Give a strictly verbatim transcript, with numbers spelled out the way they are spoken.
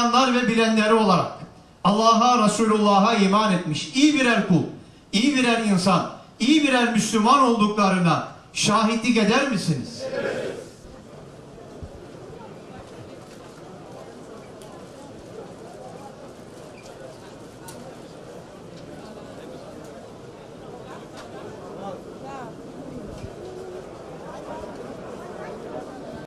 anlayanlar ve bilenleri olarak Allah'a, Resulullah'a iman etmiş iyi birer kul, iyi birer insan, iyi birer Müslüman olduklarına şahitlik eder misiniz? Evet.